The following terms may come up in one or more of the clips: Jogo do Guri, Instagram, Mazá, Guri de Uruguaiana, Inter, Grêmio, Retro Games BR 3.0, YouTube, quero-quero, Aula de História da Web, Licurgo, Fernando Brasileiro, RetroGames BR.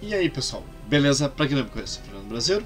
E aí pessoal, beleza? Pra quem não me conhece, eu sou o Fernando Brasileiro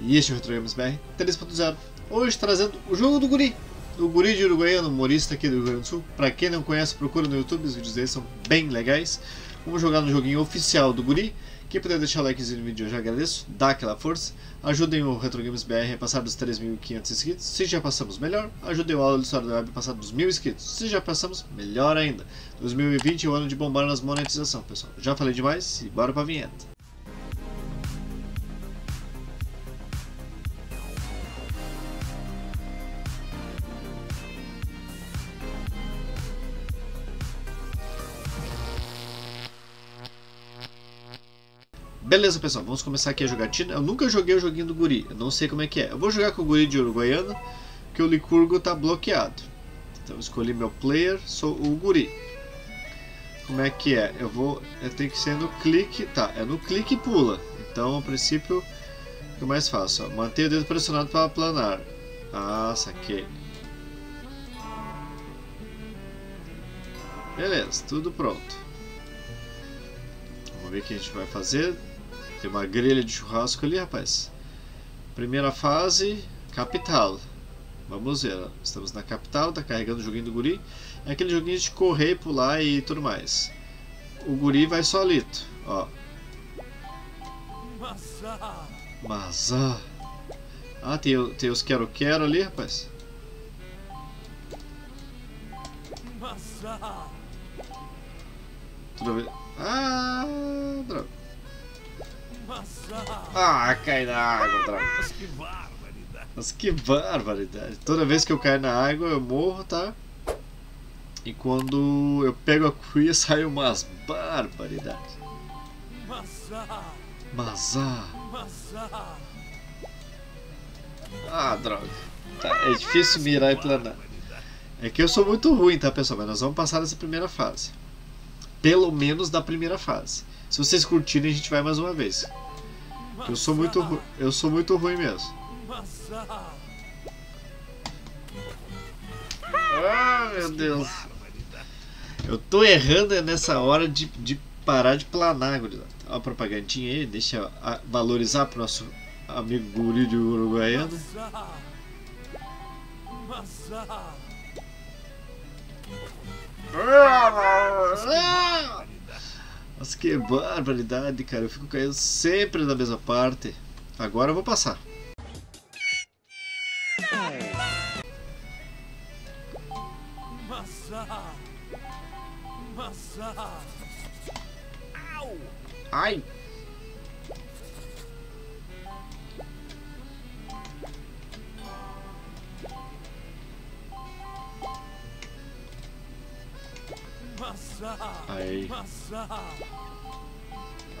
e este é o Retro Games BR 3.0. Hoje trazendo o jogo do Guri, o Guri de Uruguaiana, humorista aqui do Rio Grande do Sul. Pra quem não conhece, procura no YouTube, os vídeos dele são bem legais. Vamos jogar no joguinho oficial do Guri. Quem puder deixar o likezinho no vídeo eu já agradeço, dá aquela força. Ajudem o RetroGames BR a passar dos 3.500 inscritos, se já passamos melhor. Ajudem o Aula de História da Web a passar dos 1.000 inscritos, se já passamos melhor ainda. 2020 é o ano de bombar nas monetização, pessoal. Já falei demais e bora pra vinheta. Beleza pessoal, vamos começar aqui a jogatina. Eu nunca joguei o joguinho do Guri, eu não sei como é que é. Eu vou jogar com o Guri de Uruguaiana, porque o Licurgo tá bloqueado. Então eu escolhi meu player, sou o Guri. Como é que é? Eu tenho que ser no clique, tá, é no clique e pula. Então, a princípio, o que eu mais faço? Ó, manter o dedo pressionado para planar. Ah, saquei. Beleza, tudo pronto. Vamos ver o que a gente vai fazer. Tem uma grelha de churrasco ali, rapaz. Primeira fase, capital. Vamos ver, ó. Estamos na capital, tá carregando o joguinho do Guri. É aquele joguinho de correr, pular e tudo mais. O Guri vai solito, ó. Mazá. Ah, tem os quero-quero ali, rapaz. Tudo bem. Ah, droga. Ah, cai na água, droga. Mas que barbaridade. Toda vez que eu caio na água eu morro, tá? E quando eu pego a cuia sai umas barbaridades. Mazá. Ah, droga. Tá, é difícil mirar e planar. É que eu sou muito ruim, tá pessoal? Mas nós vamos passar dessa primeira fase. Pelo menos da primeira fase. Se vocês curtirem, a gente vai mais uma vez. Eu sou muito ruim mesmo. Ah, meu Deus. Eu tô errando nessa hora de parar de planar, gurizada. Ó a propagandinha aí, deixa valorizar pro nosso amigo Guri de Uruguaiana. Nossa, que barbaridade, cara. Eu fico caindo sempre na mesma parte. Agora eu vou passar. Ai! Aí.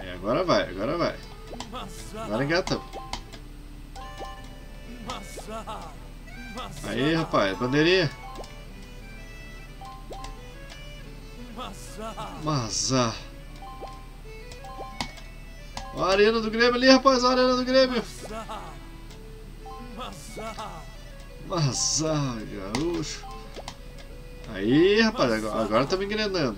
Aí, agora vai, agora vai. Agora engata. Aí, rapaz, bandeirinha. Mazá. Ó a arena do Grêmio ali, rapaz, ó a arena do Grêmio. Mazá, gaúcho. Aí, rapaz, agora estamos engrenando.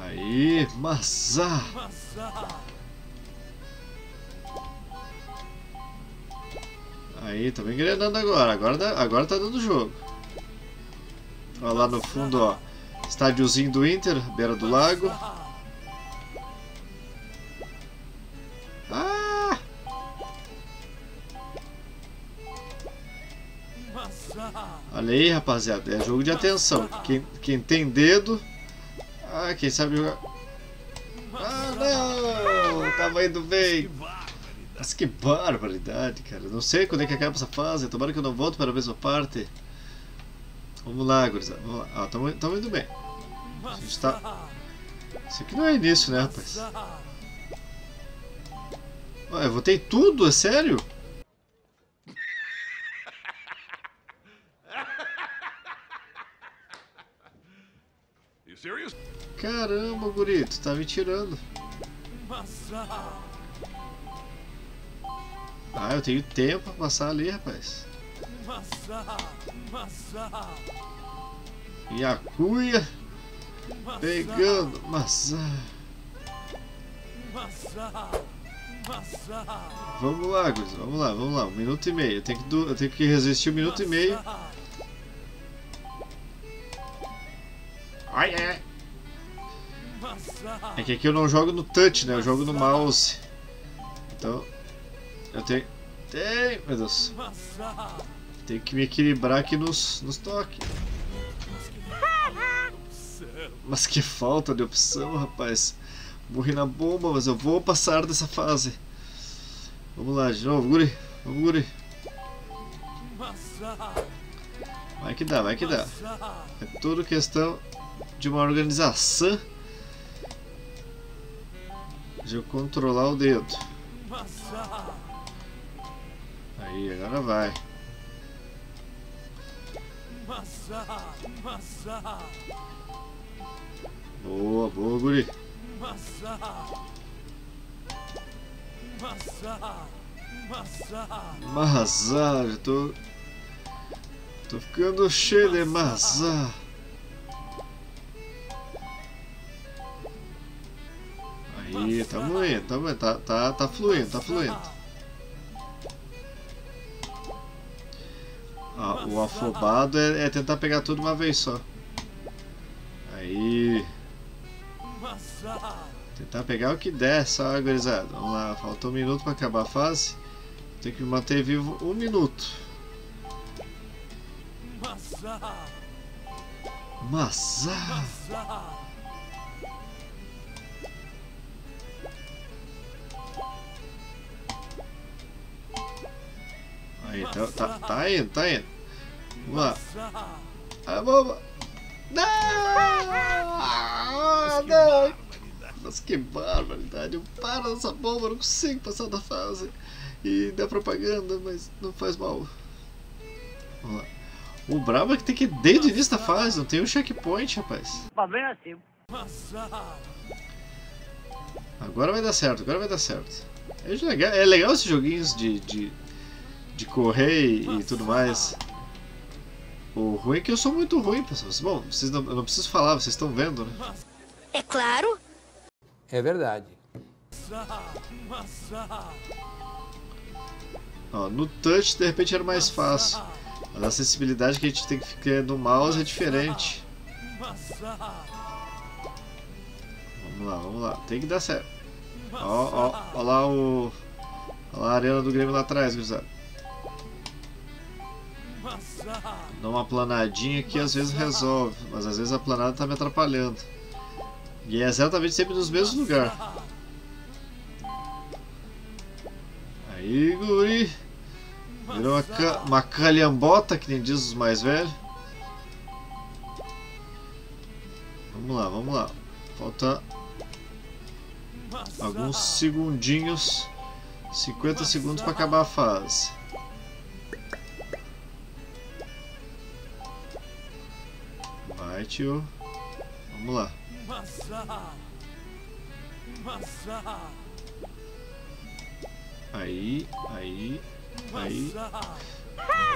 Aí, Mazá. Aí, estamos engrenando agora. Agora tá dando jogo. Olha lá no fundo, ó. Estádiozinho do Inter, beira do lago. Ah! Olha aí, rapaziada, é jogo de atenção. Quem tem dedo. Ah, quem sabe jogar. Ah, não! O tamanho do bem. Mas que barbaridade, cara. Eu não sei quando é que acaba essa fase. Tomara que eu não volte para a mesma parte. Vamos lá, gurizada. Vamos lá. Ah, tamo indo bem. A gente tá. Isso aqui não é início, né, rapaz? Ué, eu votei tudo, é sério? Caramba, Guri, tu tá me tirando. Ah, eu tenho tempo pra passar ali, rapaz. E a cuia pegando. Mazá. Vamos lá, guys, vamos lá, 1 minuto e meio. Eu tenho que resistir 1 minuto e meio. Ai, é. É que aqui eu não jogo no touch, né? Eu jogo no mouse. Então, eu tenho... meu Deus. Tenho que me equilibrar aqui nos toques. Mas que falta de opção, rapaz. Morri na bomba, mas eu vou passar dessa fase. Vamos lá, de novo, Guri. Vamos, Guri. Vai que dá, vai que dá. É tudo questão de uma organização. De eu controlar o dedo. Aí, agora vai. Boa, boa, Guri. Mazá, eu tô ficando cheio de mazá. Aí, tá fluindo, tá fluindo, Ah, o afobado é tentar pegar tudo uma vez só. Aí. Tentar pegar o que der, só, gurizada. Vamos lá, faltou 1 minuto para acabar a fase. Tem que me manter vivo 1 minuto. Mazá. Aí, tá indo. Vamos lá. Ah, bomba. Não! Ah, não! Mas que barbaridade! Eu paro dessa bomba, não consigo passar da fase. E dá propaganda, mas não faz mal. Vamos lá. O brabo é que tem que ir desde o início da fase, não tem um checkpoint, rapaz. Agora vai dar certo, É legal esses joguinhos de correr e tudo mais. O ruim é que eu sou muito ruim, pessoal. Bom, eu não preciso falar, vocês estão vendo, né? É claro. É verdade. Ó, no touch, de repente, era mais fácil. Mas a acessibilidade que a gente tem que ficar no mouse é diferente. Vamos lá, Tem que dar certo. Ó lá o... Olha lá a arena do Grêmio lá atrás, gurizada. Dá uma planadinha que às vezes resolve, mas às vezes a planada tá me atrapalhando. E é exatamente sempre nos mesmos lugares. Aí, Guri. Virou uma calhambota, que nem diz os mais velhos. Vamos lá, Falta alguns segundinhos. 50 segundos para acabar a fase. Vai, tio. Vamos lá. Aí.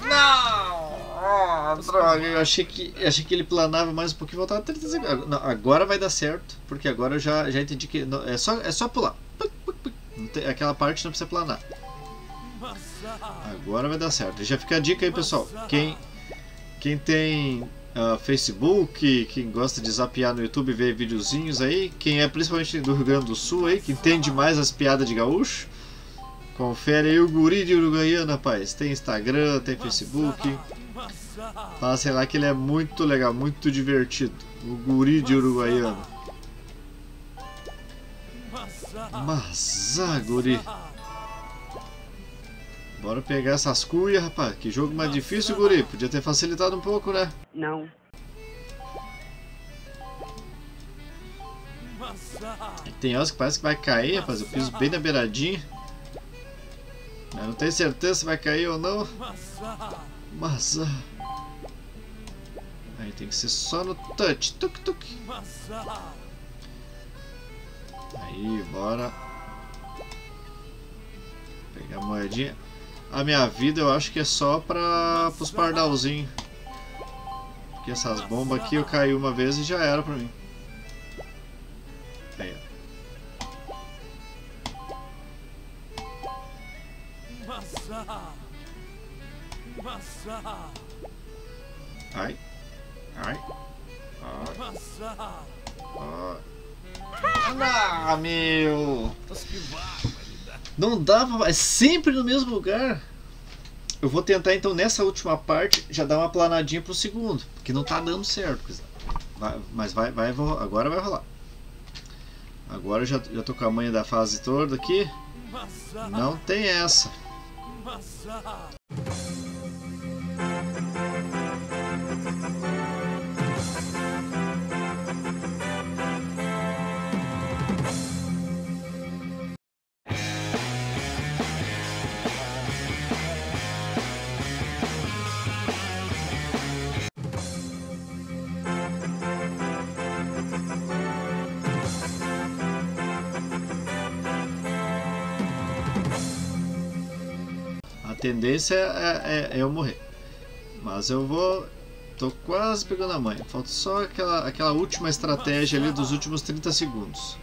Não! Droga, eu achei que ele planava mais um pouquinho, voltava 30 segundos. Não, agora vai dar certo, porque agora eu já entendi que não, é só pular. Aquela parte não precisa planar. Agora vai dar certo. Já fica a dica aí, pessoal. Quem tem Facebook, quem gosta de zapear no YouTube, ver videozinhos aí, quem é principalmente do Rio Grande do Sul aí, que entende mais as piadas de gaúcho, confere aí o Guri de Uruguaiana, rapaz. Tem Instagram, tem Facebook. Fala, sei lá, que ele é muito legal, muito divertido. O Guri de Uruguaiana. Mazá, Guri. Bora pegar essas cuias, rapaz. Que jogo mais difícil, Guri. Podia ter facilitado um pouco, né? Não. E tem horas que parece que vai cair, rapaz. Eu piso bem na beiradinha. Eu não tenho certeza se vai cair ou não. Mazá. Aí tem que ser só no touch. Tuk, tuk. Aí, bora. Pegar a moedinha. A minha vida eu acho que é só para os pardalzinhos. Porque essas bombas aqui eu caí uma vez e já era pra mim. Aí, ó. Ai. Ai. Ah, meu. Não dava, é sempre no mesmo lugar. Eu vou tentar então nessa última parte já dar uma planadinha pro segundo, porque não tá dando certo. Mas vai, agora vai rolar. Agora eu já tô com a manha da fase toda aqui. Não tem essa. A tendência é eu morrer, mas eu vou, tô quase pegando a manha, falta só aquela última estratégia ali dos últimos 30 segundos.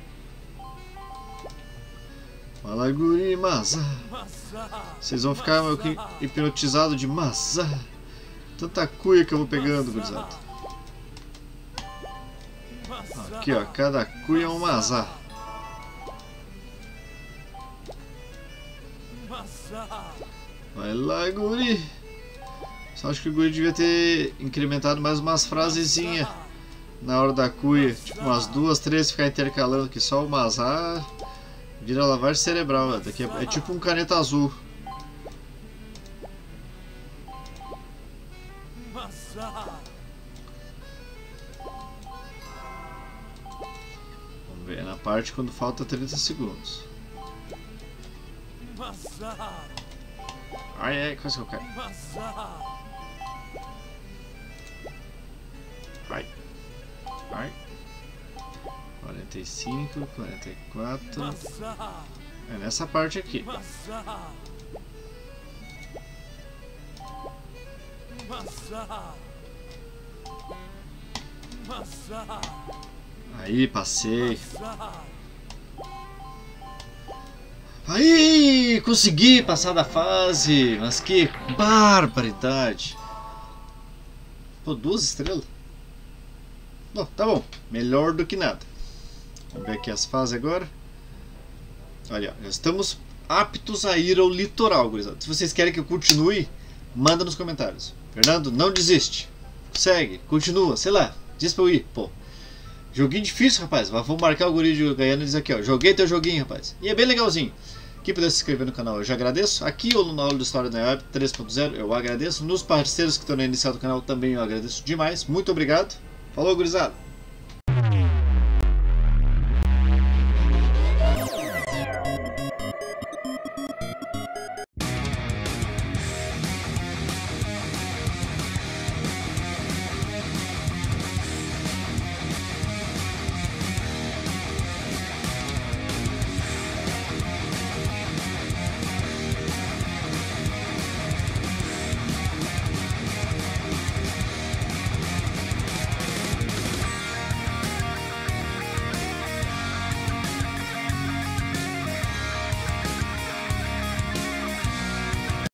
Fala, Guri, masa, vocês vão ficar meio que hipnotizados de masa, tanta cuia que eu vou pegando, gurizada. Aqui ó, cada cuia é um masa. Vai lá, Guri. Só acho que o Guri devia ter incrementado mais umas frasezinhas na hora da cuia. Tipo umas duas, três, ficar intercalando aqui. Só o mazar vira lavagem cerebral. Daqui é tipo um caneta azul. Vamos ver, é na parte quando falta 30 segundos. Ai, ai, quase que eu caio. Vai. Vai. 45, 44. É nessa parte aqui. Aí, passei. Aí, consegui passar da fase, mas que barbaridade. Pô, 2 estrelas? Bom, tá bom, melhor do que nada. Vamos ver aqui as fases agora. Olha, já estamos aptos a ir ao litoral, gurizada. Se vocês querem que eu continue, manda nos comentários. Fernando, não desiste. Segue, continua, sei lá, diz pra eu ir, pô. Joguinho difícil, rapaz. Mas vou marcar o Guri de Uruguaiana e diz aqui, ó. Joguei teu joguinho, rapaz. E é bem legalzinho. Quem puder se inscrever no canal, eu já agradeço. Aqui ou na Aula de História da Web 3.0, eu agradeço. Nos parceiros que estão na inicial do canal também eu agradeço demais. Muito obrigado. Falou, gurizada.